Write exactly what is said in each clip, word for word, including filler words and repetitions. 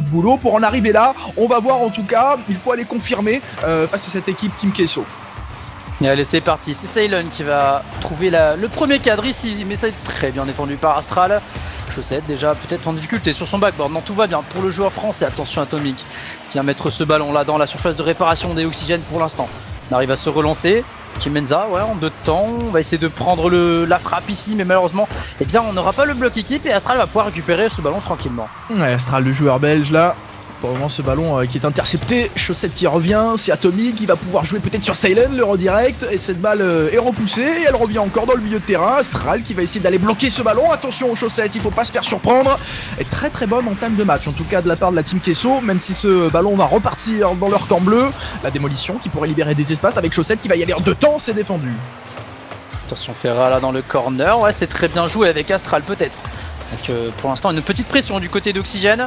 de boulot pour en arriver là. On va voir, en tout cas, il faut aller confirmer euh, face à cette équipe Team Queso. Et allez, c'est parti, c'est Saylon qui va trouver la, le premier cadre ici, mais ça est très bien défendu par Aztral. Chaussette déjà peut-être en difficulté sur son backboard, non, tout va bien pour le joueur français. Attention, Atomique vient mettre ce ballon là dans la surface de réparation des Oxygènes pour l'instant. On arrive à se relancer. Dimenza, ouais, en deux temps, on va essayer de prendre le, la frappe ici, mais malheureusement, eh bien, on n'aura pas le bloc équipe et Aztral va pouvoir récupérer ce ballon tranquillement. Ouais, Aztral, le joueur belge là, pour le moment ce ballon euh, qui est intercepté, Chaussette qui revient, c'est Atomique qui va pouvoir jouer peut-être sur Saylon, le redirect, et cette balle euh, est repoussée, et elle revient encore dans le milieu de terrain. Aztral qui va essayer d'aller bloquer ce ballon. Attention aux Chaussettes, il ne faut pas se faire surprendre. Et très très bonne entame de match, en tout cas de la part de la Team Queso, même si ce ballon va repartir dans leur camp bleu. La démolition qui pourrait libérer des espaces avec Chaussette qui va y aller en deux temps, c'est défendu. Attention Ferra là dans le corner, ouais, c'est très bien joué avec Aztral peut-être. Donc euh, pour l'instant une petite pression du côté d'Oxygène.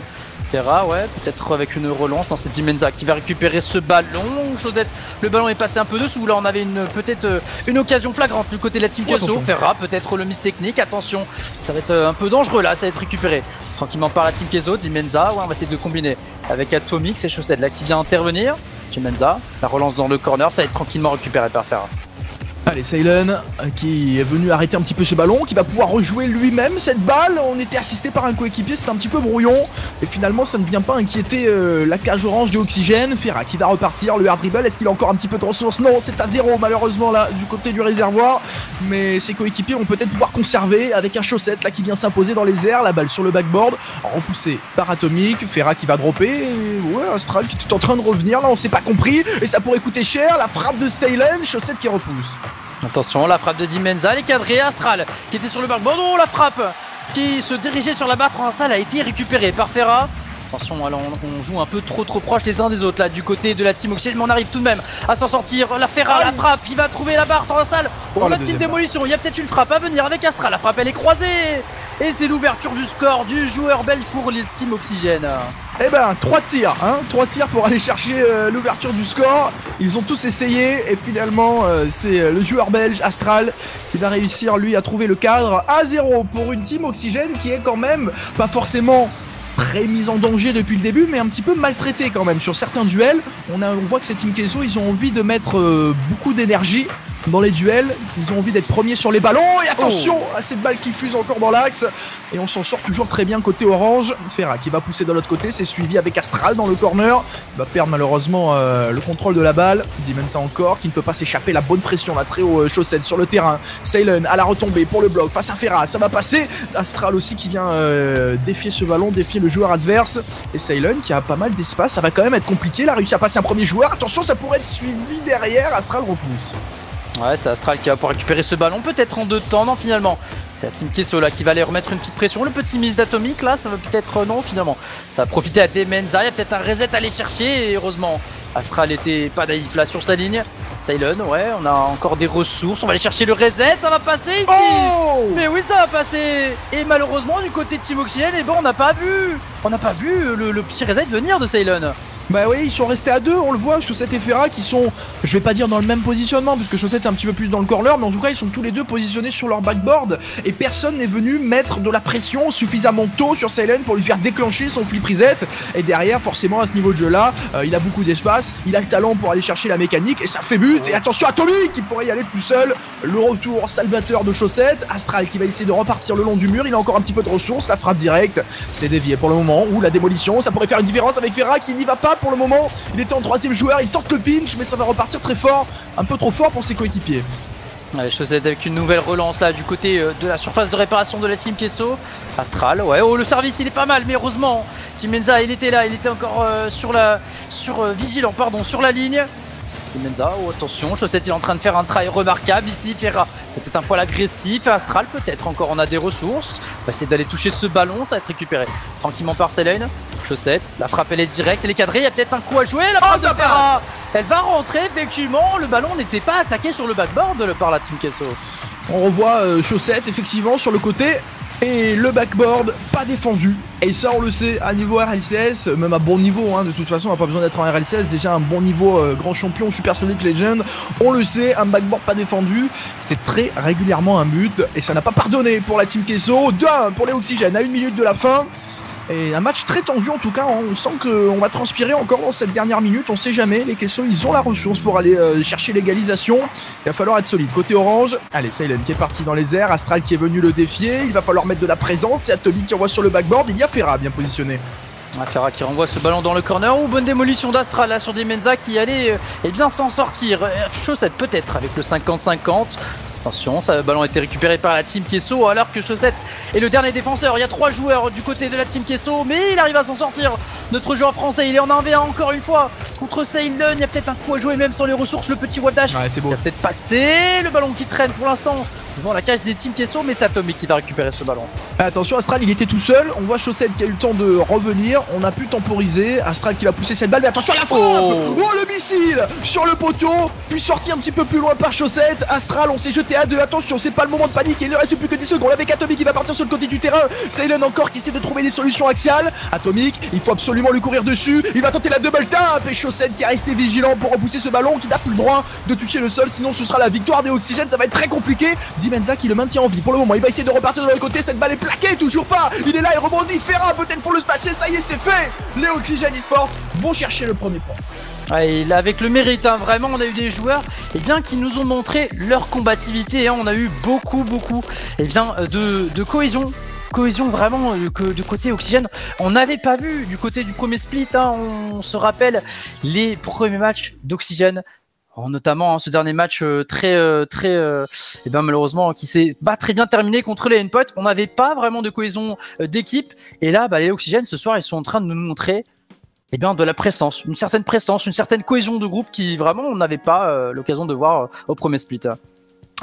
Ferra, ouais, peut-être avec une relance dans cette Dimenza qui va récupérer ce ballon. Chaussette, le ballon est passé un peu dessous. Là on avait une peut-être une occasion flagrante du côté de la Team Queso. Ferra, peut-être le miss technique, attention, ça va être un peu dangereux là, ça va être récupéré tranquillement par la Team Queso. Dimenza, ouais, on va essayer de combiner avec Atomique, c'est Chaussette là qui vient intervenir. Dimenza, la relance dans le corner, ça va être tranquillement récupéré par Ferra. Allez, Saylon qui est venu arrêter un petit peu ce ballon, qui va pouvoir rejouer lui-même cette balle. On était assisté par un coéquipier, c'était un petit peu brouillon. Et finalement, ça ne vient pas inquiéter euh, la cage orange de Oxygène. Ferra qui va repartir, le hard dribble, est-ce qu'il a encore un petit peu de ressources? Non, c'est à zéro malheureusement là du côté du réservoir. Mais ses coéquipiers vont peut-être pouvoir conserver avec un Chaussette là qui vient s'imposer dans les airs. La balle sur le backboard, repoussée par Atomique. Ferra qui va dropper. Et ouais, Aztral qui est tout en train de revenir. Là, on s'est pas compris. Et ça pourrait coûter cher. La frappe de Saylon, Chaussette qui repousse. Attention, la frappe de Dimenza, elle est cadrée. Aztral qui était sur le backboard, oh la frappe qui se dirigeait sur la barre transversale a été récupérée par Ferra. Attention, alors on joue un peu trop trop proche les uns des autres là du côté de la Team Oxygène, mais on arrive tout de même à s'en sortir. La Ferra, ah, la frappe, il va trouver la barre transversale. Oh, oh la petite démolition, il y a peut-être une frappe à venir avec Aztral. La frappe elle est croisée et c'est l'ouverture du score du joueur belge pour les Team Oxygène. Eh ben, trois tirs, hein, trois tirs pour aller chercher euh, l'ouverture du score. Ils ont tous essayé et finalement euh, c'est euh, le joueur belge Aztral qui va réussir lui à trouver le cadre à zéro pour une Team Oxygène qui est quand même pas forcément très mise en danger depuis le début, mais un petit peu maltraitée quand même sur certains duels. On, a, on voit que ces Team Queso, ils ont envie de mettre euh, beaucoup d'énergie dans les duels. Ils ont envie d'être premiers sur les ballons et attention oh. à cette balle qui fuse encore dans l'axe. Et on s'en sort toujours très bien côté orange. Ferra qui va pousser de l'autre côté, c'est suivi avec Aztral dans le corner. Il va perdre malheureusement euh, le contrôle de la balle. Dimenza encore qui ne peut pas s'échapper. La bonne pression, la très haute Chaussette sur le terrain. Saylon à la retombée pour le bloc face à Ferra, ça va passer. Aztral aussi qui vient euh, défier ce ballon, défier le joueur adverse. Et Saylon qui a pas mal d'espace, ça va quand même être compliqué. Il a réussi à passer un premier joueur. Attention, ça pourrait être suivi derrière. Aztral repousse. Ouais, c'est Aztral qui va pouvoir récupérer ce ballon, peut-être en deux temps, non finalement. La Team Queso là qui va aller remettre une petite pression, le petit miss d'Atomique là, ça va peut-être, non finalement. Ça va profiter à Dimenza, il y a peut-être un reset à aller chercher et heureusement Aztral était pas naïf là sur sa ligne. Saylon, ouais, on a encore des ressources, on va aller chercher le reset, ça va passer ici oh. Mais oui, ça va passer. Et malheureusement du côté de Team Oxygène, eh ben, on n'a pas vu On n'a pas vu le, le petit reset venir de Saylon. Bah oui, ils sont restés à deux, on le voit, Chaussette et Ferra qui sont, je vais pas dire dans le même positionnement, puisque Chaussette est un petit peu plus dans le corner, mais en tout cas ils sont tous les deux positionnés sur leur backboard, et personne n'est venu mettre de la pression suffisamment tôt sur Saylon pour lui faire déclencher son flip reset, et derrière forcément à ce niveau de jeu là, euh, il a beaucoup d'espace, il a le talent pour aller chercher la mécanique, et ça fait but, et attention Atomique qui pourrait y aller tout seul, le retour salvateur de Chaussette, Aztral qui va essayer de repartir le long du mur, il a encore un petit peu de ressources, la frappe directe, c'est dévié pour le moment, ou la démolition, ça pourrait faire une différence avec Ferra qui n'y va pas. Pour le moment, il était en troisième joueur, il tente le pinch, mais ça va repartir très fort, un peu trop fort pour ses coéquipiers. Allez, Chaussette avec une nouvelle relance là du côté de la surface de réparation de la Team Queso. Aztral, ouais, oh le service il est pas mal, mais heureusement, Dimenza il était là, il était encore euh, sur la. sur euh, vigilant, pardon, sur la ligne. Dimenza, oh attention, Chaussette il est en train de faire un try remarquable ici. Ferra peut-être un poil agressif, Aztral peut-être encore on a des ressources. On va essayer d'aller toucher ce ballon, ça va être récupéré tranquillement par Saylon. Chaussette, la frappe elle est directe, elle est cadrée, il y a peut-être un coup à jouer, la passe oh, de Ferra. Elle va rentrer effectivement, le ballon n'était pas attaqué sur le backboard par la Team Queso. On revoit euh, Chaussette effectivement sur le côté. Et le backboard, pas défendu. Et ça, on le sait, à niveau R L C S, même à bon niveau, hein, de toute façon, on n'a pas besoin d'être en R L C S. Déjà, un bon niveau, euh, grand champion, Super Sonic Legend. On le sait, un backboard pas défendu, c'est très régulièrement un but. Et ça n'a pas pardonné pour la Team Queso. deux à un pour les Oxygènes, à une minute de la fin. Et un match très tendu en tout cas, on sent qu'on va transpirer encore dans cette dernière minute, on sait jamais, les Queso ils ont la ressource pour aller euh, chercher l'égalisation, il va falloir être solide. Côté orange, allez Saylon qui est parti dans les airs, Aztral qui est venu le défier, il va falloir mettre de la présence, c'est Atomique qui envoie sur le backboard, il y a Ferra bien positionné. Ah, Ferra qui renvoie ce ballon dans le corner. Ou oh, bonne démolition d'Astral là sur Dimenza qui allait euh, eh bien s'en sortir. Chaussette peut-être avec le cinquante cinquante. Attention, ce ballon a été récupéré par la Team Queso alors que Chaussette est le dernier défenseur. Il y a trois joueurs du côté de la Team Queso, mais il arrive à s'en sortir. Notre joueur français, il est en un v un encore une fois contre Saylon. Il y a peut-être un coup à jouer même sans les ressources. Le petit web dash, ouais, c'est beau. Il a peut-être passé le ballon qui traîne pour l'instant devant la cage des Team Queso, mais c'est Atomique qui va récupérer ce ballon. Attention, Astral, il était tout seul. On voit Chaussette qui a eu le temps de revenir. On a pu temporiser. Astral qui va pousser cette balle, mais attention à la frappe. Oh, oh le missile sur le poteau, puis sorti un petit peu plus loin par Chaussette. Astral, on s'est jeté à deux, attention, c'est pas le moment de panique, il ne reste plus que dix secondes avec Atomique qui va partir sur le côté du terrain. Saylon encore qui essaie de trouver des solutions axiales. Atomique, il faut absolument lui courir dessus. Il va tenter la double tap et Chaussette qui a resté vigilant pour repousser ce ballon, qui n'a plus le droit de toucher le sol, sinon ce sera la victoire des Oxygènes, ça va être très compliqué. Dimenza qui le maintient en vie pour le moment, il va essayer de repartir de l'autre côté, cette balle est plaquée, toujours pas. Il est là, il rebondit, Ferra peut-être pour le spatcher, ça y est c'est fait. Les Oxygènes eSports vont chercher le premier point. Ouais, il a avec le mérite, hein, vraiment on a eu des joueurs eh bien, qui nous ont montré leur combativité, hein, on a eu beaucoup beaucoup eh bien, de, de cohésion. Cohésion vraiment que du côté Oxygène on n'avait pas vu du côté du premier split, hein, on se rappelle les premiers matchs d'Oxygène. Notamment hein, ce dernier match euh, très euh, très euh, et ben malheureusement qui s'est pas bah, très bien terminé contre les N P O T. On n'avait pas vraiment de cohésion euh, d'équipe et là bah, les Oxygènes ce soir ils sont en train de nous montrer eh bien, de la prestance, une certaine prestance, une certaine cohésion de groupe qui vraiment on n'avait pas euh, l'occasion de voir euh, au premier split.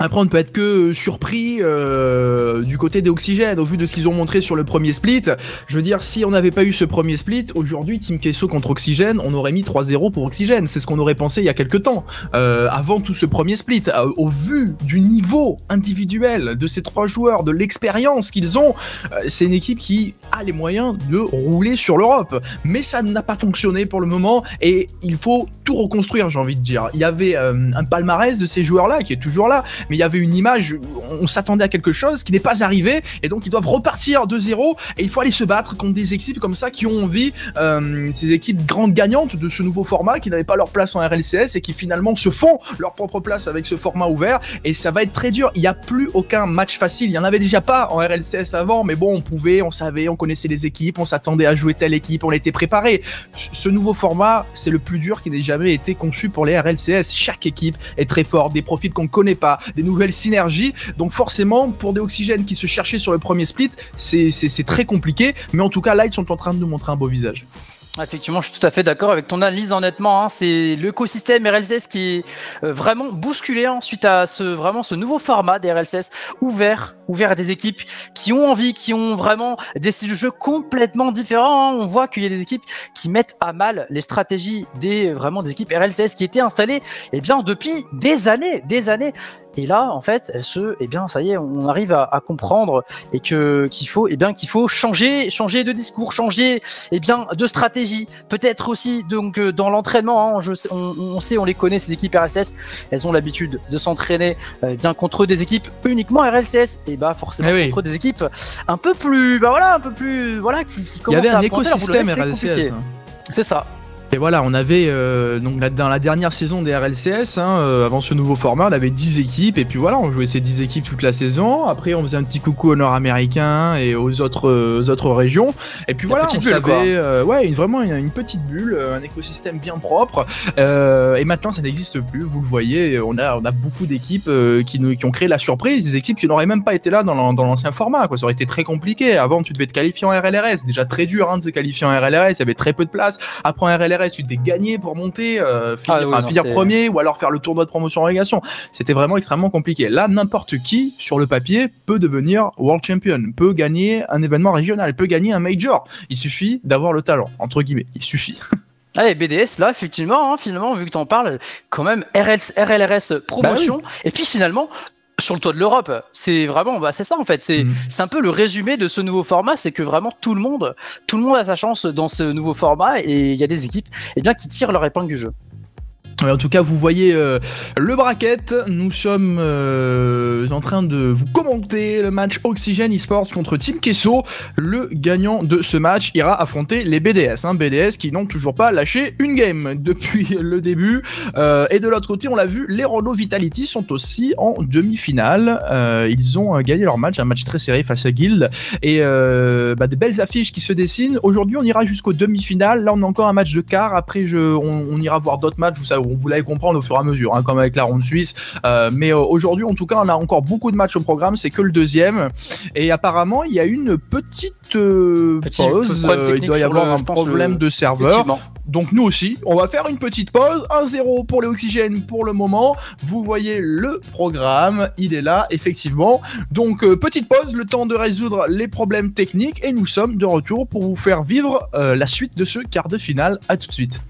Après on ne peut être que surpris euh, du côté des Oxygènes au vu de ce qu'ils ont montré sur le premier split. Je veux dire, si on n'avait pas eu ce premier split, aujourd'hui Team Queso contre Oxygène, on aurait mis trois zéro pour Oxygène. C'est ce qu'on aurait pensé il y a quelques temps, euh, avant tout ce premier split. Euh, au vu du niveau individuel de ces trois joueurs, de l'expérience qu'ils ont, euh, c'est une équipe qui a les moyens de rouler sur l'Europe. Mais ça n'a pas fonctionné pour le moment et il faut tout reconstruire, j'ai envie de dire. Il y avait euh, un palmarès de ces joueurs-là qui est toujours là. Mais il y avait une image, on s'attendait à quelque chose qui n'est pas arrivé et donc ils doivent repartir de zéro et il faut aller se battre contre des équipes comme ça qui ont envie, euh, ces équipes grandes gagnantes de ce nouveau format qui n'avaient pas leur place en R L C S et qui finalement se font leur propre place avec ce format ouvert et ça va être très dur. Il n'y a plus aucun match facile, il n'y en avait déjà pas en R L C S avant mais bon on pouvait, on savait, on connaissait les équipes, on s'attendait à jouer telle équipe, on était préparé. Ce nouveau format c'est le plus dur qui n'ait jamais été conçu pour les R L C S, chaque équipe est très forte, des profils qu'on ne connaît pas, des nouvelles synergies, donc forcément pour des Oxygènes qui se cherchaient sur le premier split c'est très compliqué, mais en tout cas là ils sont en train de nous montrer un beau visage. Effectivement, je suis tout à fait d'accord avec ton analyse, honnêtement. Hein, c'est l'écosystème R L C S qui est euh, vraiment bousculé hein, suite à ce, vraiment, ce nouveau format des R L C S ouvert, ouvert à des équipes qui ont envie, qui ont vraiment des styles de jeu complètement différents. Hein. On voit qu'il y a des équipes qui mettent à mal les stratégies des, vraiment, des équipes R L C S qui étaient installées eh bien, depuis des années, des années. Et là, en fait, elle se, eh bien, ça y est, on arrive à, à comprendre et que qu'il faut, eh bien, qu'il faut changer, changer de discours, changer, eh bien, de stratégie. Peut-être aussi donc dans l'entraînement. Hein, on, on sait, on les connaît ces équipes R L C S. Elles ont l'habitude de s'entraîner eh bien contre des équipes uniquement R L C S. Et bah forcément oui. Contre des équipes un peu plus, bah voilà, un peu plus, voilà, qui, qui commencent à pointer. Il y avait un écosystème R L C S. C'est ça. Et voilà, on avait, euh, donc là, dans la dernière saison des R L C S, hein, euh, avant ce nouveau format, on avait dix équipes, et puis voilà, on jouait ces dix équipes toute la saison, après on faisait un petit coucou aux Nord-Américains et aux autres, euh, aux autres régions, et puis voilà, on bulle, savait, euh, ouais, une, vraiment une, une petite bulle, euh, un écosystème bien propre, euh, et maintenant ça n'existe plus, vous le voyez, on a, on a beaucoup d'équipes euh, qui, qui ont créé la surprise, des équipes qui n'auraient même pas été là dans l'ancien format, quoi. Ça aurait été très compliqué, avant tu devais te qualifier en R L R S, déjà très dur hein, de se qualifier en R L R S, il y avait très peu de place, après en R L R S, tu devais gagner pour monter, euh, finir, ah oui, non, finir premier ou alors faire le tournoi de promotion en relégation. C'était vraiment extrêmement compliqué. Là, n'importe qui, sur le papier, peut devenir World Champion, peut gagner un événement régional, peut gagner un Major. Il suffit d'avoir le talent, entre guillemets. Il suffit. Allez, B D S, là, effectivement, hein, finalement, vu que t'en parles, quand même, R L R S promotion. Bah oui. Et puis finalement... sur le toit de l'Europe, c'est vraiment, bah c'est ça en fait, c'est mmh. c'est un peu le résumé de ce nouveau format, c'est que vraiment tout le monde, tout le monde a sa chance dans ce nouveau format et il y a des équipes, eh bien, qui tirent leur épingle du jeu. En tout cas, vous voyez euh, le bracket. Nous sommes euh, en train de vous commenter le match Oxygen eSports contre Team Queso. Le gagnant de ce match ira affronter les B D S. Hein, B D S qui n'ont toujours pas lâché une game depuis le début. Euh, et de l'autre côté, on l'a vu, les Rodos Vitality sont aussi en demi-finale. Euh, ils ont gagné leur match, un match très serré face à Guild. Et euh, bah, des belles affiches qui se dessinent. Aujourd'hui, on ira jusqu'aux demi-finales. Là, on a encore un match de quart. Après, je, on, on ira voir d'autres matchs. Vous savez, on vous l'avez comprendre au fur et à mesure, hein, comme avec la ronde suisse. Euh, mais euh, aujourd'hui, en tout cas, on a encore beaucoup de matchs au programme. C'est que le deuxième. Et apparemment, il y a une petite euh, Petit pause. Euh, il doit y avoir le, un problème le... de serveur. Donc nous aussi, on va faire une petite pause. un zéro pour les Oxygènes pour le moment. Vous voyez le programme, il est là, effectivement. Donc euh, petite pause, le temps de résoudre les problèmes techniques. Et nous sommes de retour pour vous faire vivre euh, la suite de ce quart de finale. A tout de suite.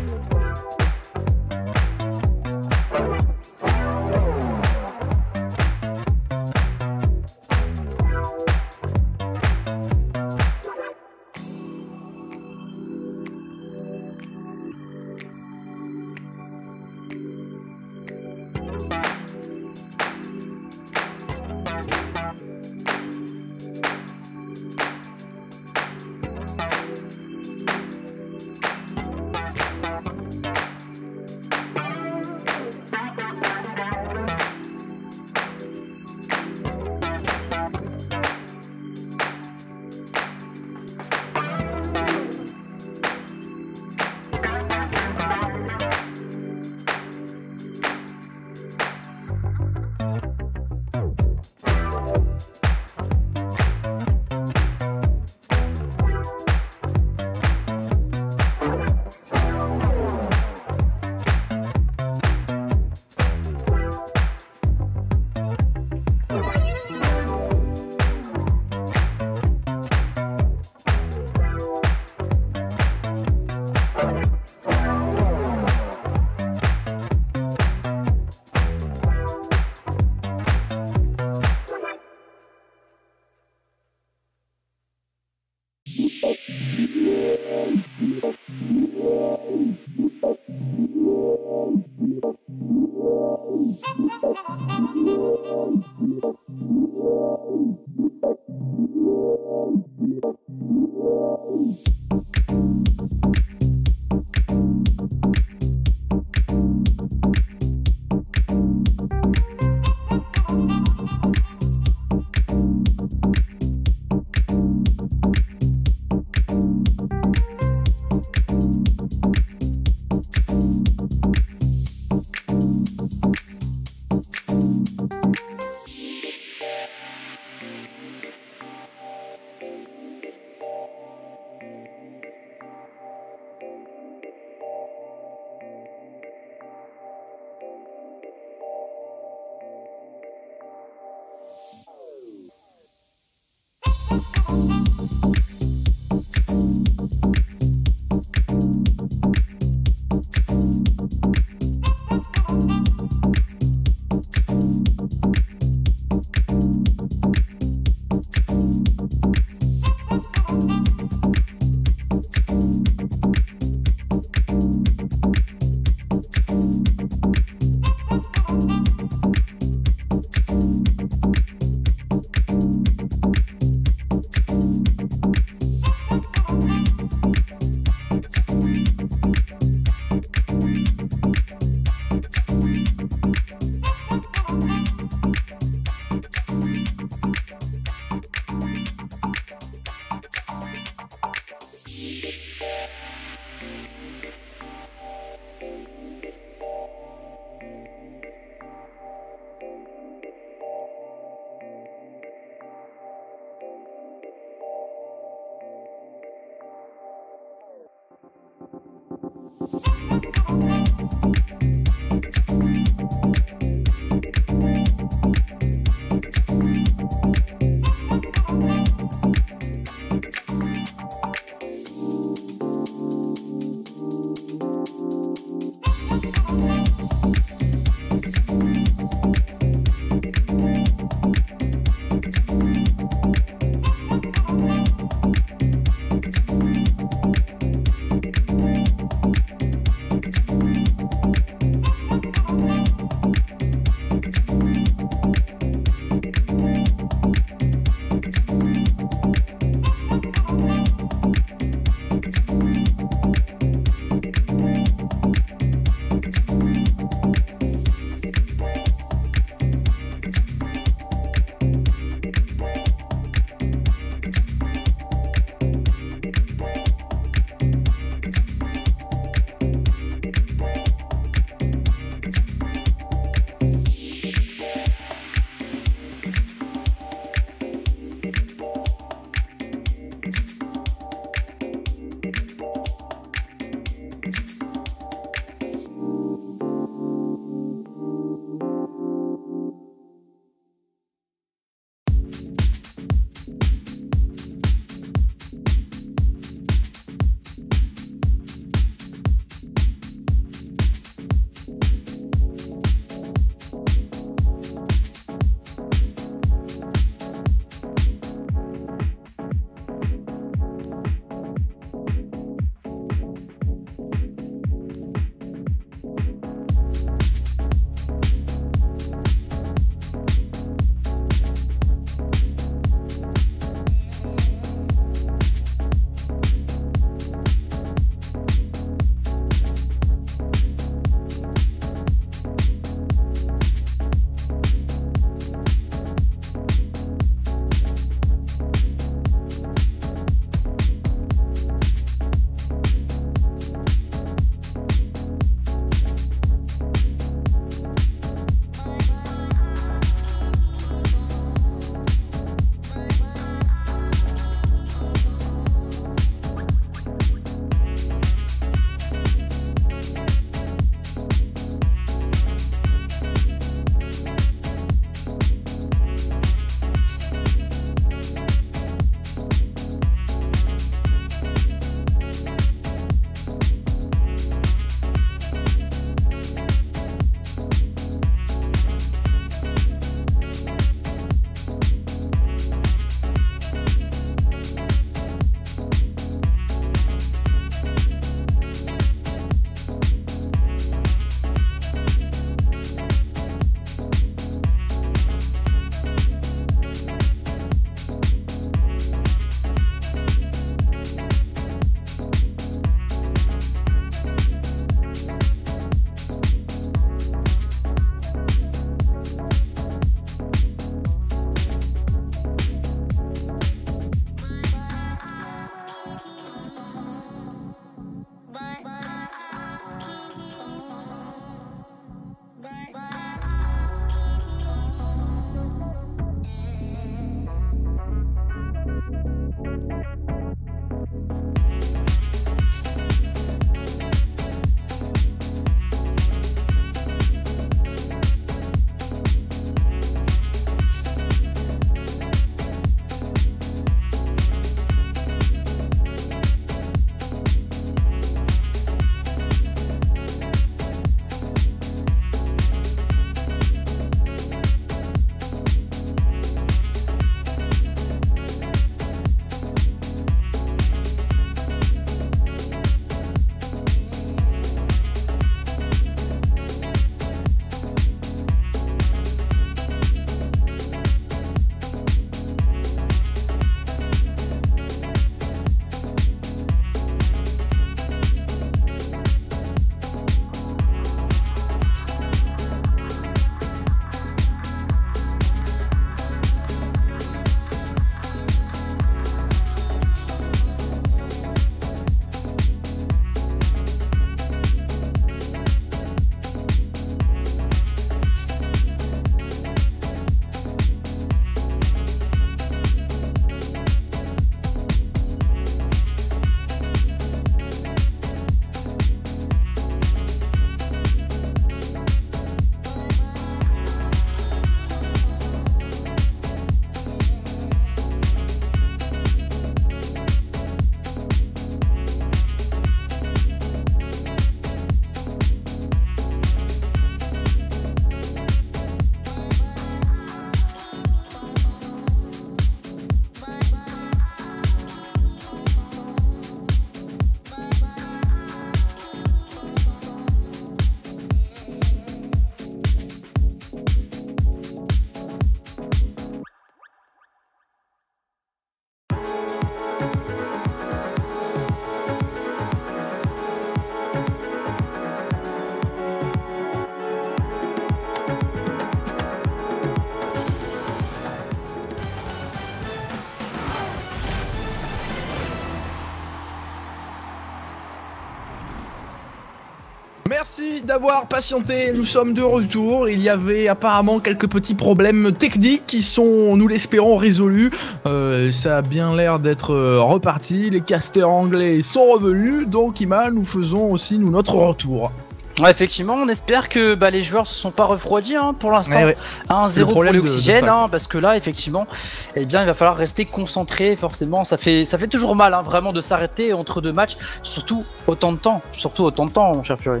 Merci d'avoir patienté, nous sommes de retour. Il y avait apparemment quelques petits problèmes techniques qui sont, nous l'espérons, résolus. Euh, ça a bien l'air d'être reparti, les casters anglais sont revenus, donc Ima, nous faisons aussi nous, notre retour. Ouais, effectivement, on espère que bah, les joueurs se sont pas refroidis hein, pour l'instant. Ouais, ouais. un zéro pour l'oxygène, hein, parce que là, effectivement, eh bien, il va falloir rester concentré. Forcément, ça fait, ça fait toujours mal, hein, vraiment, de s'arrêter entre deux matchs, surtout autant de temps, surtout autant de temps, mon cher Fury.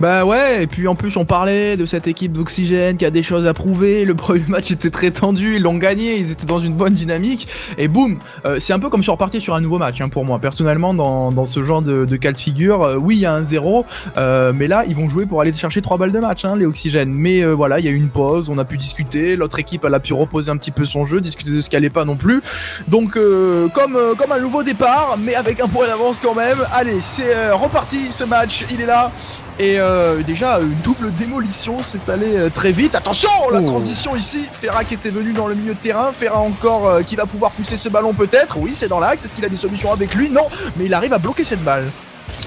Bah ouais, et puis en plus on parlait de cette équipe d'Oxygène qui a des choses à prouver, le premier match était très tendu, ils l'ont gagné, ils étaient dans une bonne dynamique, et boum, euh, c'est un peu comme si on repartait sur un nouveau match hein, pour moi, personnellement dans, dans ce genre de, de cas de figure, euh, oui il y a un zéro, euh, mais là ils vont jouer pour aller chercher trois balles de match, hein, les Oxygène, mais euh, voilà, il y a eu une pause, on a pu discuter, l'autre équipe elle a pu reposer un petit peu son jeu, discuter de ce qu'elle n'allait pas non plus, donc euh, comme, euh, comme un nouveau départ, mais avec un point d'avance quand même, allez, c'est euh, reparti ce match, il est là. Et euh, déjà une double démolition, c'est allé euh, très vite. Attention, la oh. transition ici, Ferra qui était venu dans le milieu de terrain, Ferra encore euh, qui va pouvoir pousser ce ballon peut-être. Oui, c'est dans l'axe, est-ce qu'il a des solutions avec lui? Non, mais il arrive à bloquer cette balle.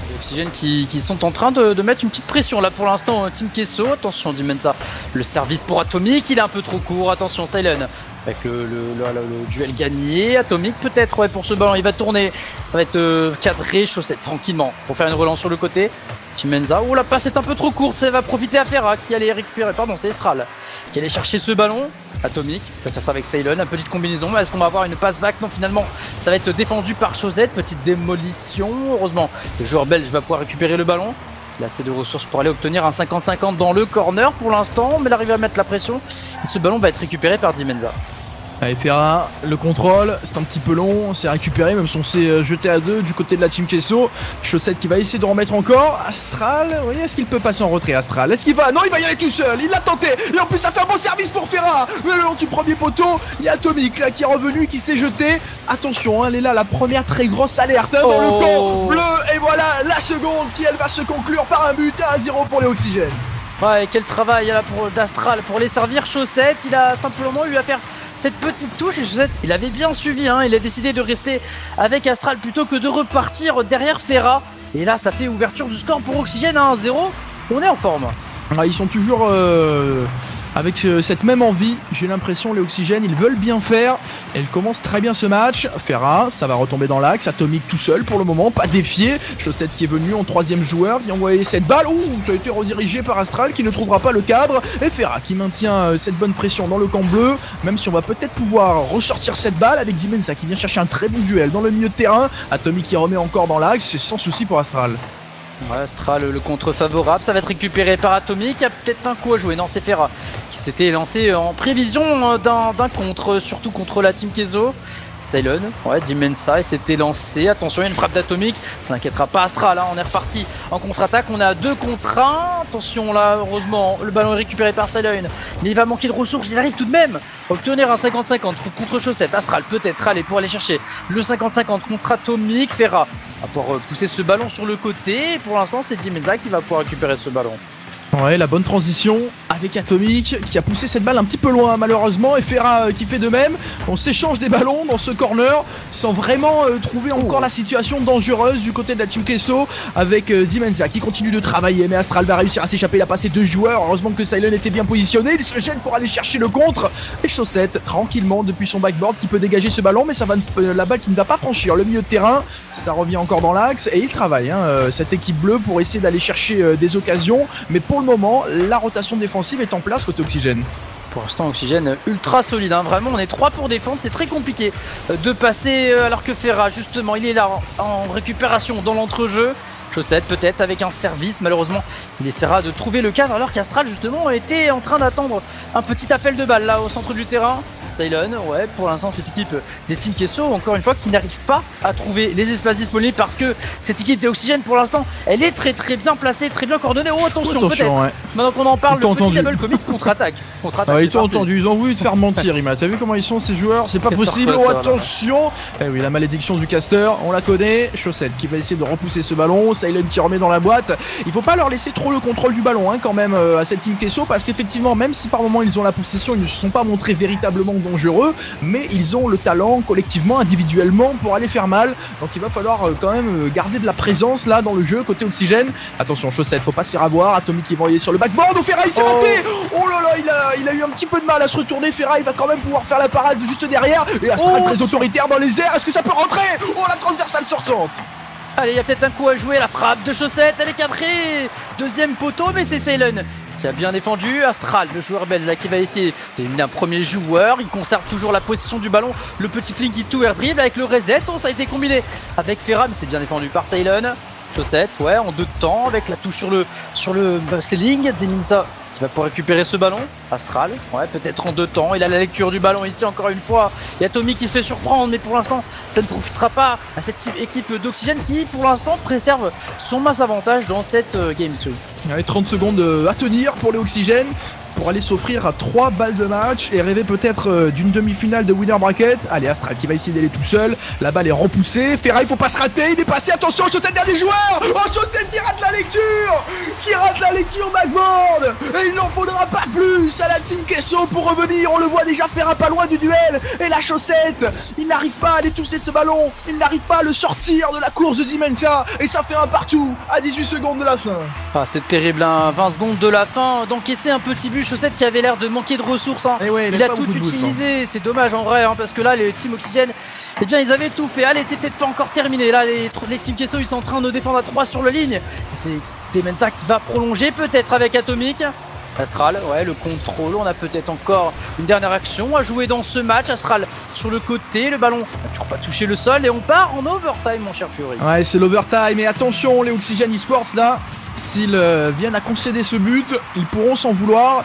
Les Oxygène qui, qui sont en train de, de mettre une petite pression là pour l'instant, Team Queso. Attention Dimenza, le service pour Atomique, il est un peu trop court, attention Saylon. Avec le, le, le, le duel gagné, Atomique peut-être ouais, pour ce ballon, il va tourner, ça va être euh, cadré, Chaussette tranquillement pour faire une relance sur le côté. Dimenza, oh la passe est un peu trop courte, ça va profiter à Ferra qui allait récupérer, pardon c'est Aztral qui allait chercher ce ballon. Atomique, peut-être avec Saylon, une petite combinaison, est-ce qu'on va avoir une passe back? Non finalement ça va être défendu par Chausette, petite démolition, heureusement le joueur belge va pouvoir récupérer le ballon. Il a assez de ressources pour aller obtenir un cinquante cinquante dans le corner pour l'instant, mais il arrive à mettre la pression. Et ce ballon va être récupéré par Dimenza. Allez Ferra, le contrôle, c'est un petit peu long, c'est récupéré, même si on s'est jeté à deux du côté de la Team Queso. Chaussette qui va essayer de remettre encore. Aztral, oui, est-ce qu'il peut passer en retrait Aztral? Est-ce qu'il va? Non, il va y aller tout seul, il l'a tenté. Et en plus ça fait un bon service pour Ferra. Mais le long du premier poteau, il y a Atomique là qui est revenu, qui s'est jeté. Attention, hein, elle est là, la première très grosse alerte hein, dans oh. le camp bleu. Et voilà la seconde qui elle va se conclure par un but à zéro pour les Oxygène. Ouais, quel travail là pour d'Aztral pour les servir Chaussette, il a simplement eu à faire cette petite touche et Chaussette il avait bien suivi, hein, il a décidé de rester avec Aztral plutôt que de repartir derrière Ferra. Et là ça fait ouverture du score pour Oxygène à un zéro, on est en forme. Ah, ils sont toujours euh, avec euh, cette même envie, j'ai l'impression les Oxygène ils veulent bien faire. Elle commence très bien ce match, Ferra, ça va retomber dans l'axe, Atomique tout seul pour le moment, pas défié, Chaussette qui est venu en troisième joueur, qui a envoyé cette balle, ouh, ça a été redirigé par Aztral qui ne trouvera pas le cadre, et Ferra qui maintient cette bonne pression dans le camp bleu, même si on va peut-être pouvoir ressortir cette balle avec Dimenza qui vient chercher un très bon duel dans le milieu de terrain, Atomique qui remet encore dans l'axe, c'est sans souci pour Aztral. Ouais, Aztral le contre favorable, ça va être récupéré par Atomique, il y a peut-être un coup à jouer, non c'est Ferra qui s'était lancé en prévision d'un contre, surtout contre la Team Queso. Saylon, ouais, Dimenza, il s'était lancé, attention il y a une frappe d'Atomique, ça n'inquiétera pas Aztral, hein. On est reparti en contre-attaque, on est à deux contre un, attention là heureusement le ballon est récupéré par Saylon, mais il va manquer de ressources, il arrive tout de même à obtenir un cinquante cinquante contre Chaussette, Aztral peut-être aller pour aller chercher le cinquante cinquante contre Atomique, Ferra va pouvoir pousser ce ballon sur le côté, et pour l'instant c'est Dimenza qui va pouvoir récupérer ce ballon. Ouais, la bonne transition avec Atomique qui a poussé cette balle un petit peu loin malheureusement et Ferra euh, qui fait de même. On s'échange des ballons dans ce corner sans vraiment euh, trouver encore oh. la situation dangereuse du côté de la Team Queso avec euh, Dimenza qui continue de travailler mais Aztral va réussir à s'échapper, il a passé deux joueurs, heureusement que Saylon était bien positionné, il se gêne pour aller chercher le contre et Chaussette tranquillement depuis son backboard qui peut dégager ce ballon mais ça va euh, la balle qui ne va pas franchir le milieu de terrain, ça revient encore dans l'axe et il travaille hein, euh, cette équipe bleue pour essayer d'aller chercher euh, des occasions mais pour le moment, la rotation défensive est en place côté Oxygène. Pour l'instant, Oxygène ultra solide, hein. Vraiment on est trois pour défendre, c'est très compliqué de passer alors que Ferra justement il est là en récupération dans l'entrejeu. Chaussette peut-être avec un service, malheureusement il essaiera de trouver le cadre alors qu'Aztral justement était en train d'attendre un petit appel de balle là au centre du terrain. Saylon, ouais pour l'instant cette équipe des Team Queso encore une fois qui n'arrive pas à trouver les espaces disponibles parce que cette équipe des Oxygène pour l'instant elle est très très bien placée, très bien coordonnée. Oh attention, attention peut-être ouais. Maintenant qu'on en parle, le petit double commit contre-attaque. Contre-attaque. Ouais, ils t'ont entendu, ils ont voulu te faire mentir Ima, t'as vu comment ils sont ces joueurs, c'est pas possible, oh attention. Eh oui la malédiction du caster, on la connaît, Chaussette qui va essayer de repousser ce ballon. Saylon qui remet dans la boîte. Il faut pas leur laisser trop le contrôle du ballon hein, quand même euh, à cette Team Queso, parce qu'effectivement, même si par moment ils ont la possession, ils ne se sont pas montrés véritablement dangereux, mais ils ont le talent collectivement, individuellement pour aller faire mal. Donc il va falloir euh, quand même garder de la présence là dans le jeu côté Oxygène. Attention Chaussettes, faut pas se faire avoir. Atomique qui va envoyer sur le backboard. Oh Ferra il s'est oh. raté. Oh là là, il a, il a eu un petit peu de mal à se retourner. Ferra il va quand même pouvoir faire la parade juste derrière. Et Aztral oh. très autoritaire dans les airs. Est-ce que ça peut rentrer? Oh la transversale sortante. Allez, il y a peut-être un coup à jouer, la frappe de Chaussettes, elle est cadrée. Deuxième poteau, mais c'est Saylon qui a bien défendu. Aztral, le joueur belge là qui va essayer d'éliminer un premier joueur. Il conserve toujours la possession du ballon. Le petit fling qui tout air dribble avec le reset. Oh, ça a été combiné avec Ferra, mais c'est bien défendu par Saylon. Chaussettes, ouais, en deux temps, avec la touche sur le, sur le ceiling. Dimenza qui va pouvoir récupérer ce ballon. Aztral, ouais, peut-être en deux temps. Il a la lecture du ballon ici encore une fois. Il y a Tommy qui se fait surprendre, mais pour l'instant, ça ne profitera pas à cette équipe d'Oxygène qui, pour l'instant, préserve son masse avantage dans cette game deux. Allez, trente secondes à tenir pour les Oxygènes, pour aller s'offrir à trois balles de match et rêver peut-être d'une demi-finale de winner bracket. Allez, Aztral qui va essayer d'aller tout seul. La balle est repoussée. Ferra, il faut pas se rater. Il est passé. Attention, Chaussettes, dernier joueur. Oh, Chaussettes qui rate la lecture. Qui rate la lecture, backboard. Et il n'en faudra pas plus à la Team Queso pour revenir. On le voit déjà, Ferra pas loin du duel. Et la Chaussette, il n'arrive pas à aller tousser ce ballon. Il n'arrive pas à le sortir de la course de Dimenza. Et ça fait un partout à dix-huit secondes de la fin. Ah, c'est terrible, hein. vingt secondes de la fin. D'encaisser un petit but. Chaussettes qui avait l'air de manquer de ressources hein. ouais, il, il a tout utilisé, c'est dommage en vrai hein, parce que là les Team Oxygène eh bien ils avaient tout fait. Allez, c'est peut-être pas encore terminé là, les, les Team Queso ils sont en train de défendre à trois sur la ligne. C'est Dimenza qui va prolonger peut-être avec Atomique. Aztral, ouais, le contrôle, on a peut-être encore une dernière action à jouer dans ce match. Aztral sur le côté, le ballon n'a toujours pas touché le sol et on part en overtime mon cher Fury. Ouais, c'est l'overtime et attention les Oxygène eSports là, s'ils euh, viennent à concéder ce but, ils pourront s'en vouloir.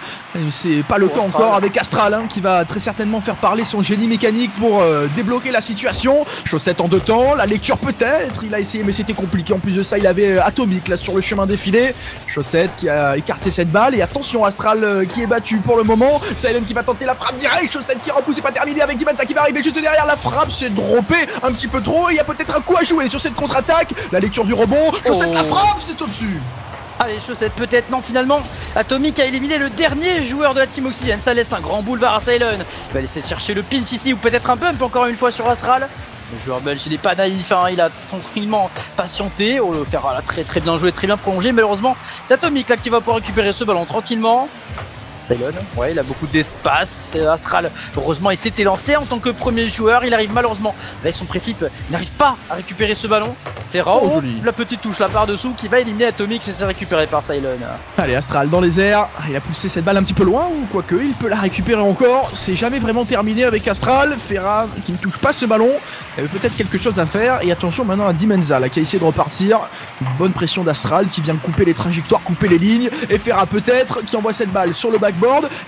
C'est pas le cas encore avec Aztral hein, qui va très certainement faire parler son génie mécanique pour euh, débloquer la situation. Chaussettes en deux temps, la lecture peut-être, il a essayé mais c'était compliqué. En plus de ça, il avait euh, Atomique là sur le chemin défilé. Chaussettes qui a écarté cette balle et attention Aztral euh, qui est battu pour le moment. Saylon qui va tenter la frappe directe, Chaussettes qui repousse et pas terminé avec Dimenza qui va arriver juste derrière. La frappe s'est droppée un petit peu trop et il y a peut-être un coup à jouer sur cette contre-attaque. La lecture du rebond, Chaussettes oh. la frappe, c'est au-dessus. Allez, Chaussettes peut-être, non finalement, Atomique a éliminé le dernier joueur de la Team Oxygène, ça laisse un grand boulevard à Saylon. Il va essayer de chercher le pinch ici, ou peut-être un bump encore une fois sur Aztral. Le joueur belge, il n'est pas naïf, hein, il a tranquillement patienté. Oh, le Ferra là, très très bien joué, très bien prolongé, malheureusement, c'est Atomique là qui va pouvoir récupérer ce ballon tranquillement. Saylon, ouais, il a beaucoup d'espace. Aztral, heureusement, il s'était lancé en tant que premier joueur. Il arrive malheureusement avec son préflip, il n'arrive pas à récupérer ce ballon. Ferra, oh, oh, la petite touche là par dessous qui va éliminer Atomique, mais c'est récupéré par Saylon. Allez, Aztral dans les airs. Il a poussé cette balle un petit peu loin ou quoique, il peut la récupérer encore. C'est jamais vraiment terminé avec Aztral. Ferra qui ne touche pas ce ballon. Il y avait peut-être quelque chose à faire. Et attention maintenant à Dimenza là, qui a essayé de repartir. Une bonne pression d'Aztral qui vient couper les trajectoires, couper les lignes. Et Ferra peut-être qui envoie cette balle sur le back.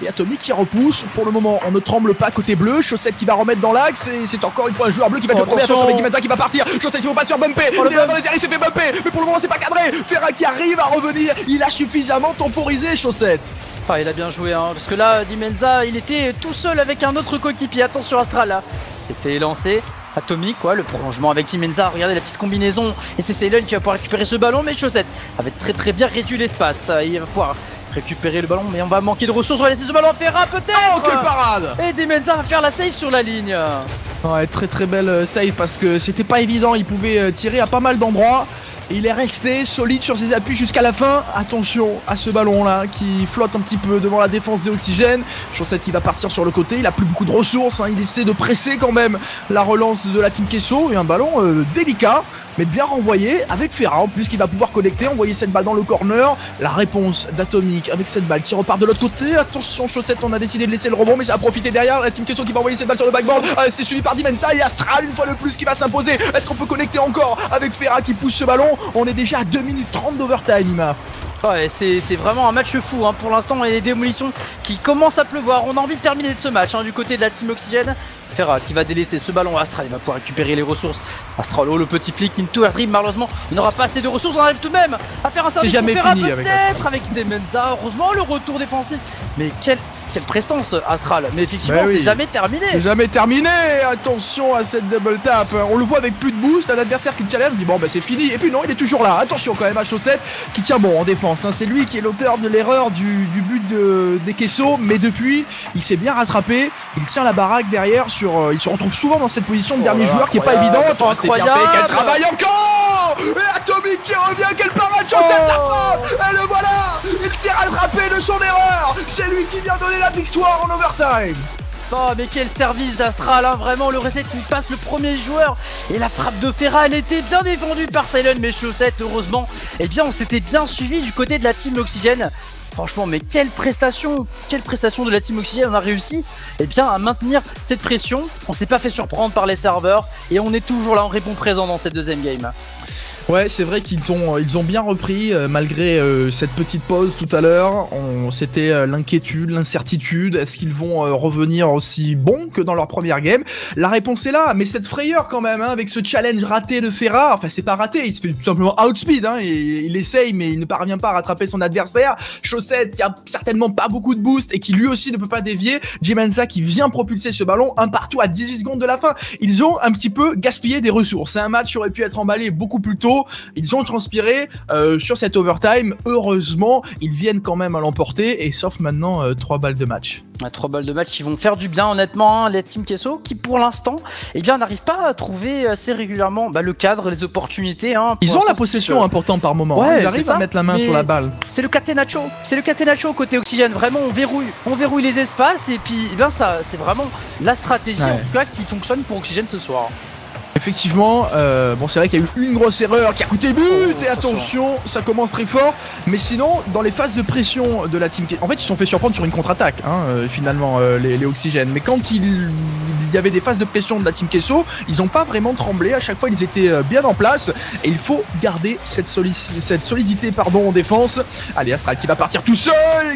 Et Atomique qui repousse. Pour le moment, on ne tremble pas côté bleu. Chaussettes qui va remettre dans l'axe. Et c'est encore une fois un joueur bleu qui va être oh, le premier. Attention avec Dimenza qui va partir. Chaussettes, il faut pas se faire bumper. Oh, le il est dans les airs, il s'est fait bumper. Mais pour le moment, c'est pas cadré. Ferra qui arrive à revenir. Il a suffisamment temporisé, Chaussettes. Enfin, il a bien joué, hein, parce que là, Dimenza, il était tout seul avec un autre coéquipier. Attention, Aztral là. C'était lancé. Atomique, quoi, le prolongement avec Dimenza, regardez la petite combinaison. Et c'est Saylon qui va pouvoir récupérer ce ballon, mais Chaussettes avait très très bien réduit l'espace. Il va pouvoir récupérer le ballon, mais on va manquer de ressources. On va laisser ce ballon à Ferra peut-être. Oh, quelle parade! Et Dimenza va faire la save sur la ligne. Ouais, très très belle save parce que c'était pas évident, il pouvait tirer à pas mal d'endroits. Il est resté solide sur ses appuis jusqu'à la fin. Attention à ce ballon là qui flotte un petit peu devant la défense des Oxygènes. Chaussettes qui va partir sur le côté. Il a plus beaucoup de ressources hein. Il essaie de presser quand même la relance de la Team Queso. Et un ballon euh, délicat mais bien renvoyé avec Ferra en plus qui va pouvoir connecter, envoyer cette balle dans le corner. La réponse d'Atomique avec cette balle qui repart de l'autre côté. Attention Chaussettes, on a décidé de laisser le rebond mais ça a profité derrière. La Team Queso qui va envoyer cette balle sur le backboard. euh, C'est suivi par Dimenza et Aztral une fois de plus qui va s'imposer. Est-ce qu'on peut connecter encore avec Ferra qui pousse ce ballon? On est déjà à deux minutes trente d'overtime. Ouais, c'est vraiment un match fou hein. Pour l'instant, il y a des démolitions qui commencent à pleuvoir. On a envie de terminer de ce match hein, du côté de la Team Oxygène. Ferra qui va délaisser ce ballon. Aztral, il va pouvoir récupérer les ressources. Aztral, oh le petit flic, into air dribble. Malheureusement, on n'aura pas assez de ressources. On arrive tout de même à faire un service pour Ferra, peut-être avec, avec Dimenza. Heureusement, le retour défensif. Mais quel... Quelle prestance Aztral, mais effectivement c'est oui. jamais terminé. C'est jamais terminé. Attention à cette double tap. On le voit avec plus de boost, un adversaire qui challenge, dit bon bah c'est fini. Et puis non, il est toujours là. Attention quand même à Chausette qui tient bon en défense. C'est lui qui est l'auteur de l'erreur du, du but de, des Queso. Mais depuis, il s'est bien rattrapé. Il tient la baraque derrière sur. Il se retrouve souvent dans cette position de oh dernier joueur qui est pas évidente. Oh, c'est bien fait, qu'elle travaille encore. Et Atomique qui revient, quelle parade Chausette la frappe. Et le voilà. Il s'est rattrapé de son erreur. C'est lui qui vient donner la victoire en overtime. Oh mais quel service d'Aztral hein. Vraiment le reset qui passe le premier joueur. Et la frappe de Ferra, elle était bien défendue par Saylon. Mais Chausette heureusement, eh bien on s'était bien suivi du côté de la team Oxygène. Franchement mais quelle prestation. Quelle prestation de la team Oxygène. On a réussi eh bien, à maintenir cette pression. On s'est pas fait surprendre par les serveurs. Et on est toujours là, on répond présent dans cette deuxième game. Ouais, c'est vrai qu'ils ont, ils ont bien repris euh, malgré euh, cette petite pause tout à l'heure. C'était euh, l'inquiétude, l'incertitude. Est-ce qu'ils vont euh, revenir aussi bons que dans leur première game? La réponse est là, mais cette frayeur quand même, hein, avec ce challenge raté de Ferra. Enfin, c'est pas raté, il se fait tout simplement outspeed. Hein, et, il essaye, mais il ne parvient pas à rattraper son adversaire. Chausette qui a certainement pas beaucoup de boost et qui lui aussi ne peut pas dévier. Dimenza qui vient propulser ce ballon un partout à dix-huit secondes de la fin. Ils ont un petit peu gaspillé des ressources. C'est un match qui aurait pu être emballé beaucoup plus tôt. Ils ont transpiré euh, sur cette overtime. Heureusement, ils viennent quand même à l'emporter. Et sauf maintenant euh, trois balles de match. trois balles de match qui vont faire du bien, honnêtement. Hein, la team Queso qui, pour l'instant, eh bien, n'arrive pas à trouver assez régulièrement bah, le cadre, les opportunités. Hein, ils ont la possession, important par moment. Ouais, hein, ils arrivent à mettre la main sur la balle. C'est le catenaccio. C'est le catenaccio côté Oxygène. Vraiment, on verrouille, on verrouille les espaces. Et puis, eh bien, ça, c'est vraiment la stratégie ouais. en tout cas, qui fonctionne pour Oxygène ce soir. Effectivement, euh, bon c'est vrai qu'il y a eu une grosse erreur qui a coûté but oh, et attention, ça commence très fort. Mais sinon, dans les phases de pression de la team, en fait ils se sont fait surprendre sur une contre-attaque hein, euh, finalement euh, les, les Oxygènes. Mais quand il, il y avait des phases de pression de la team Queso, ils n'ont pas vraiment tremblé. À chaque fois ils étaient bien en place et il faut garder cette, soli cette solidité pardon en défense. Allez Aztral qui va partir tout seul,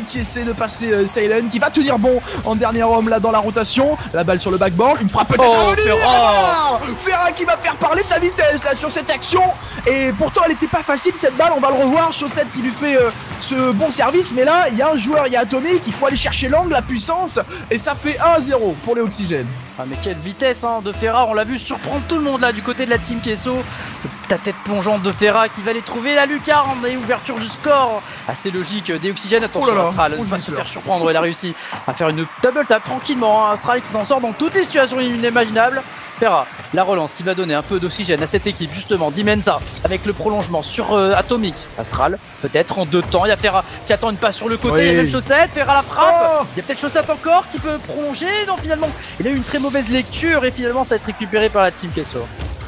qui essaie de passer euh, Saylon, qui va tenir bon en dernier homme là dans la rotation. La balle sur le backboard, une frappe peut-être oh, à venir, qui va faire parler sa vitesse là sur cette action et pourtant elle n'était pas facile cette balle, on va le revoir, Chausette qui lui fait euh, ce bon service mais là il y a un joueur, il y a Atomique, il faut aller chercher l'angle, la puissance et ça fait un zéro pour les Oxygènes. Ah mais quelle vitesse hein, de Ferra, on l'a vu surprendre tout le monde là du côté de la team Queso. Ta tête plongeante de Ferra qui va les trouver, la lucarne et ouverture du score assez logique des Oxygènes. Attention oh là là, Aztral ne va se faire surprendre, il a réussi à faire une double tap tranquillement, hein. Aztral qui s'en sort dans toutes les situations inimaginables. Ferra, la relance qui va donner un peu d'oxygène à cette équipe justement. Dimenza avec le prolongement sur euh, Atomique. Aztral peut-être en deux temps. Il y a Ferra qui attend une passe sur le côté. Oui. Il y a même Chausette. Ferra la frappe. Oh, il y a peut-être Chausette encore qui peut prolonger. Non finalement il a eu une très mauvaise lecture et finalement ça va être récupéré par la team Queso.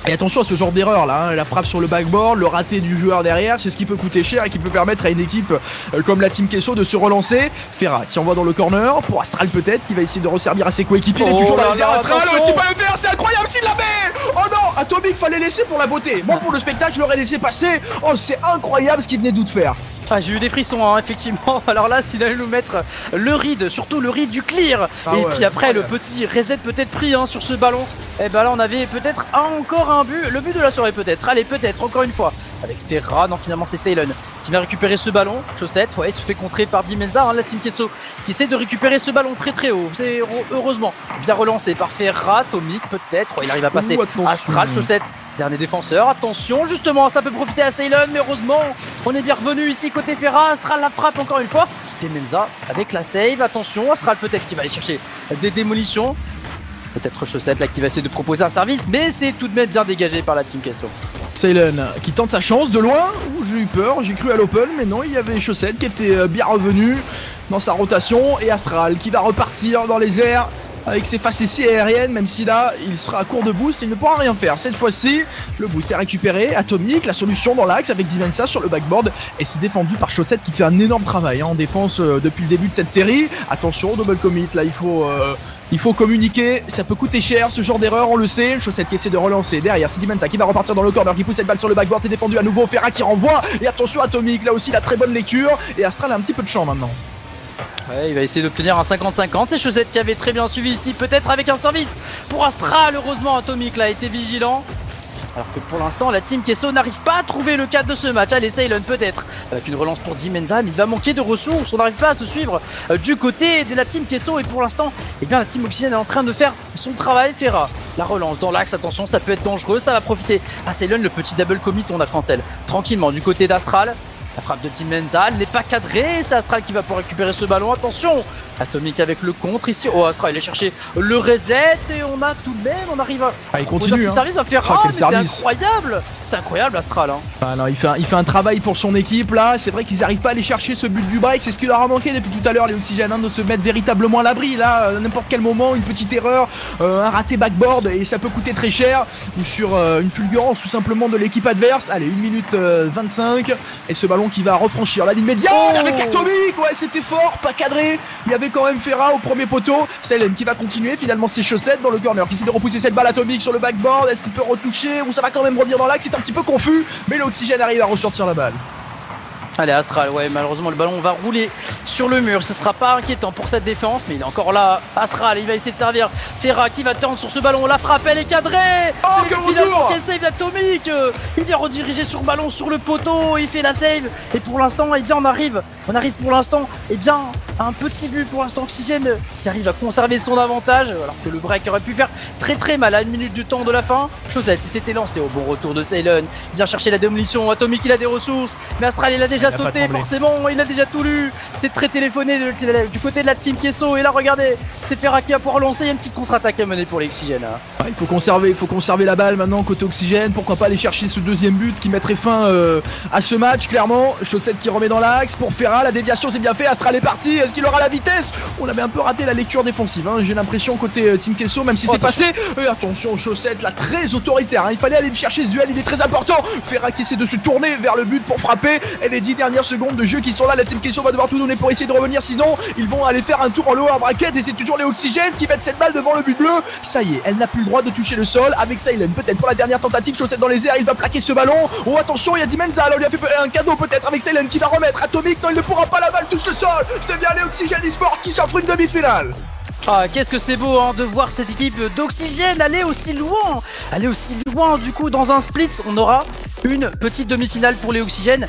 Et attention à ce genre d'erreur là, hein. La frappe sur le backboard, le raté du joueur derrière, c'est ce qui peut coûter cher et qui peut permettre à une équipe euh, comme la team Queso de se relancer. Ferra qui envoie dans le corner, pour Aztral peut-être, qui va essayer de resservir à ses coéquipiers. Oh, il est toujours dans les airs Aztral, est-ce qu'il peut le faire? C'est incroyable s'il la met. Oh non, Atomique fallait laisser pour la beauté. Moi pour le spectacle je l'aurais laissé passer. Oh c'est incroyable ce qu'il venait de faire. Ah, j'ai eu des frissons, hein, effectivement. Alors là, s'il allait nous mettre le ride, surtout le ride du clear. Ah et ouais, puis après, le petit reset peut-être pris hein, sur ce ballon. Et ben là, on avait peut-être encore un but. Le but de la soirée, peut-être. Allez, peut-être, encore une fois. Avec Terra, non, finalement, c'est Saylon qui va récupérer ce ballon. Chausette, ouais, il se fait contrer par Dimenza, hein, la team Queso, qui essaie de récupérer ce ballon très très haut. C'est heureusement bien relancé par Ferra, Atomique, peut-être. Ouais, il arrive à passer Ouh, Aztral, Chausette, dernier défenseur. Attention, justement, ça peut profiter à Saylon, mais heureusement, on est bien revenu ici. Côté Ferra, Aztral la frappe encore une fois. Dimenza avec la save. Attention, Aztral peut-être qui va aller chercher des démolitions. Peut-être Chausette là qui va essayer de proposer un service, mais c'est tout de même bien dégagé par la team Queso. Saylon qui tente sa chance de loin. J'ai eu peur, j'ai cru à l'open, mais non, il y avait Chausette qui était bien revenu dans sa rotation et Aztral qui va repartir dans les airs avec ses facéties aériennes, même si là il sera à court de boost et il ne pourra rien faire. Cette fois-ci, le boost est récupéré. Atomique, la solution dans l'axe avec Dimenza sur le backboard. Et c'est défendu par Chausette qui fait un énorme travail hein, en défense euh, depuis le début de cette série. Attention, double commit, là il faut... Euh Il faut communiquer, ça peut coûter cher ce genre d'erreur, on le sait. Chausette qui essaie de relancer derrière, c'est Dimenza qui va repartir dans le corner, qui pousse cette balle sur le backboard, c'est défendu à nouveau. Ferra qui renvoie, et attention Atomique, là aussi la très bonne lecture. Et Aztral a un petit peu de champ maintenant. Ouais, il va essayer d'obtenir un cinquante cinquante. C'est Chausette qui avait très bien suivi ici, peut-être avec un service pour Aztral. Heureusement, Atomique là, a été vigilant. Alors que pour l'instant, la team Queso n'arrive pas à trouver le cadre de ce match. Allez, Saylon peut-être avec une relance pour Dimenza, mais il va manquer de ressources. On n'arrive pas à se suivre du côté de la team Queso. Et pour l'instant, eh bien, la team Oxygen est en train de faire son travail. Ferra, la relance dans l'axe. Attention, ça peut être dangereux. Ça va profiter à Saylon, le petit double commit. On a cancel tranquillement du côté d'Aztral. La frappe de Dimenza n'est pas cadrée. C'est Aztral qui va pouvoir récupérer ce ballon. Attention, Atomique avec le contre ici. Oh, Aztral, il a cherché le reset. Et on a tout de même, on arrive à... Ah, il continue. Hein. Service, on va faire... ah, oh, mais c'est incroyable. C'est incroyable, Aztral. Hein. Ah, non, il, fait un, il fait un travail pour son équipe, là. C'est vrai qu'ils n'arrivent pas à aller chercher ce but du break. C'est ce qui leur a manqué depuis tout à l'heure, les Oxygènes, hein, de se mettre véritablement à l'abri. Là, à n'importe quel moment, une petite erreur, euh, un raté backboard, et ça peut coûter très cher. Ou sur euh, une fulgurance, tout simplement, de l'équipe adverse. Allez, une minute vingt-cinq. Et ce ballon qui va refranchir la ligne médiane, oh, avec Atomique. Ouais, c'était fort, pas cadré. Il y avait quand même Ferra au premier poteau. Saylon qui va continuer, finalement c'est Chausette dans le corner qui essaie de repousser cette balle. Atomique sur le backboard, est-ce qu'il peut retoucher ou ça va quand même revenir dans l'axe? C'est un petit peu confus, mais l'Oxygène arrive à ressortir la balle. Allez, Aztral, ouais, malheureusement le ballon va rouler sur le mur. Ce sera pas inquiétant pour cette défense, mais il est encore là. Aztral, il va essayer de servir Ferra qui va tendre sur ce ballon. La frappe, elle est cadrée. Oh, et que finalement, quel save d'Atomique. Il vient rediriger sur ballon sur le poteau. Il fait la save. Et pour l'instant, eh bien, on arrive. On arrive pour l'instant, eh bien, à un petit but pour l'instant Oxygène qui arrive à conserver son avantage, alors que le break aurait pu faire très très mal à une minute du temps de la fin. Chausette, il s'était lancé au bon retour de Saylon. Il vient chercher la démolition. Atomique, il a des ressources, mais Aztral, il a déjà... il a sauté, forcément, il a déjà tout lu. C'est très téléphoné du côté de la team Queso. Et là, regardez, c'est Ferra qui va pouvoir lancer. Il y a une petite contre-attaque à mener pour l'Oxygène. Ah, il faut conserver, il faut conserver la balle maintenant côté Oxygène. Pourquoi pas aller chercher ce deuxième but qui mettrait fin euh, à ce match, clairement. Chausette qui remet dans l'axe pour Ferra. La déviation, c'est bien fait. Astral est parti. Est-ce qu'il aura la vitesse? On avait un peu raté la lecture défensive, hein. J'ai l'impression côté euh, team Queso, même si oh, c'est passé. Euh, attention, Chausette, là, très autoritaire, hein. Il fallait aller chercher ce duel, il est très important. Ferra qui essaie de se tourner vers le but pour frapper. Elle est dit dernières secondes de jeu qui sont là. La team Queso va devoir tout donner pour essayer de revenir, sinon ils vont aller faire un tour en lower bracket, et c'est toujours les Oxygènes qui mettent cette balle devant le but bleu. Ça y est, elle n'a plus le droit de toucher le sol avec Saylon, peut-être pour la dernière tentative. Chausette dans les airs, il va plaquer ce ballon. Oh, attention, il y a Dimenza, là on lui a fait un cadeau peut-être avec Saylon qui va remettre. Atomique, non, il ne pourra pas, la balle touche le sol. C'est bien les Oxygène eSports qui s'offrent une demi-finale. Ah, qu'est-ce que c'est beau, hein, de voir cette équipe d'Oxygène aller aussi loin. Aller aussi loin, du coup, dans un split, on aura une petite demi-finale pour les Oxygènes.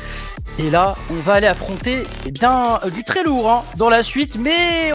Et là, on va aller affronter, eh bien, du très lourd, hein, dans la suite, mais...